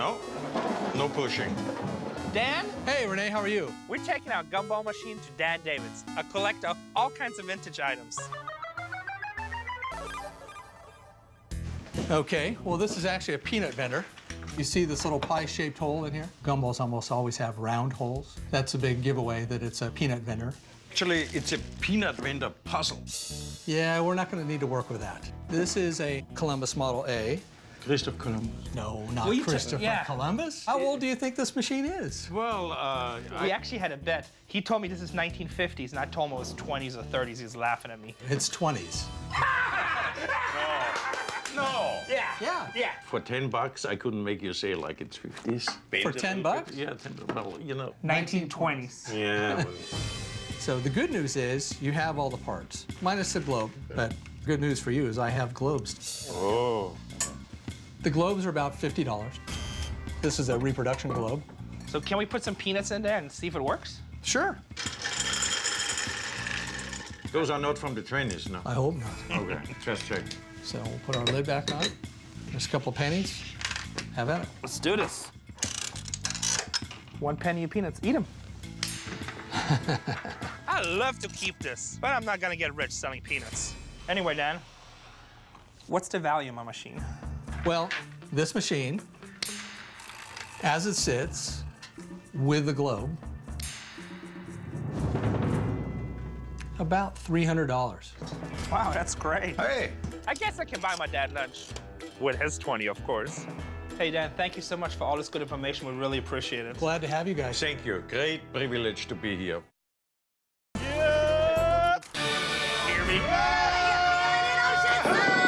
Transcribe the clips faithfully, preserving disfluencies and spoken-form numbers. No, no pushing. Dan? Hey, Renee, how are you? We're taking our gumball machine to Dan David's, a collector of all kinds of vintage items. Okay, well, this is actually a peanut vendor. You see this little pie-shaped hole in here? Gumballs almost always have round holes. That's a big giveaway that it's a peanut vendor. Actually, it's a peanut vendor puzzle. Yeah, we're not going to need to work with that. This is a Columbus Model A. Christopher Columbus. No, not well, Christopher yeah. Columbus. How old do you think this machine is? Well, uh... we I... actually had a bet. He told me this is nineteen fifties, and I told him it was twenties or thirties. He was laughing at me. It's twenties. No. No. Yeah. Yeah. Yeah. For ten bucks, I couldn't make you say like it's fifties. For ten bucks? Yeah, well, you know. nineteen twenties. Yeah. Well. So the good news is you have all the parts, minus the globe. But good news for you is I have globes. Oh. The globes are about fifty dollars. This is a reproduction globe. So can we put some peanuts in there and see if it works? Sure. Those are not from the trainers, no? I hope not. Okay, just check. So we'll put our lid back on. Just a couple of pennies. Have at it. Let's do this. One penny of peanuts. Eat them. I love to keep this, but I'm not going to get rich selling peanuts. Anyway, Dan, what's the value of my machine? Well, this machine, as it sits with the globe, about three hundred dollars. Wow, that's great. Hey. I guess I can buy my dad lunch. With his twenty, of course. Hey, Dan, thank you so much for all this good information. We really appreciate it. Glad to have you guys. Thank you. Great privilege to be here. Yep. Here we go.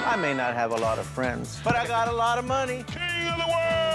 I may not have a lot of friends, but I got a lot of money. King of the world!